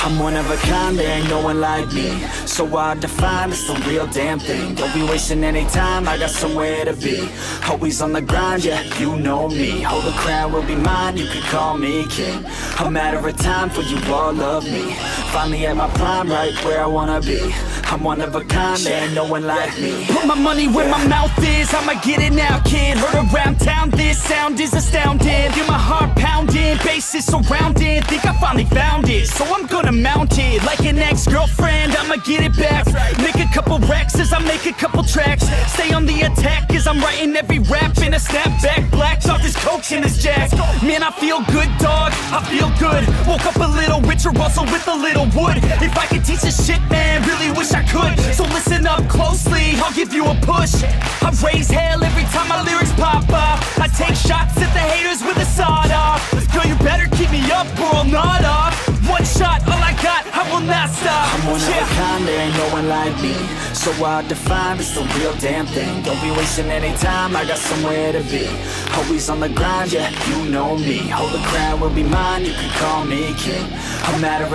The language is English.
I'm one of a kind, there ain't no one like me. So hard to find, it's the real damn thing. Don't be wasting any time, I got somewhere to be. Always on the grind, yeah, you know me. Hold the crown, will be mine, you can call me king. A matter of time for you all love me. Finally at my prime, right where I wanna be. I'm one of a kind, there ain't no one like me. Put my money where my mouth is, I'ma get it now, kid. Heard around town, this sound is astounding. Hear my heart pounding, bass is surrounding. Think I finally found it, so I'm gonna mount it. Like an ex-girlfriend, I'ma get it back. Make a couple racks as I make a couple tracks. Stay on the attack as I'm writing every rap. In a snapback, blacked off this coke and this jack. Man, I feel good, dog. I feel good. Woke up a little richer, also with a little wood. If I could teach this shit, man, really wish I could. So listen up closely, I'll give you a push. I raise hell every time my lyrics pop off. I take shots at the haters with a sawed off. Girl, you better keep me up or I'll nod off. One shot, all I got, I will not stop. I'm one of a kind, there ain't no one like me. So hard to find, it's the real damn thing. Don't be wasting any time, I got somewhere to be. Always on the grind, yeah, you know me. Hold the crown, will be mine, you can call me king. I'm out of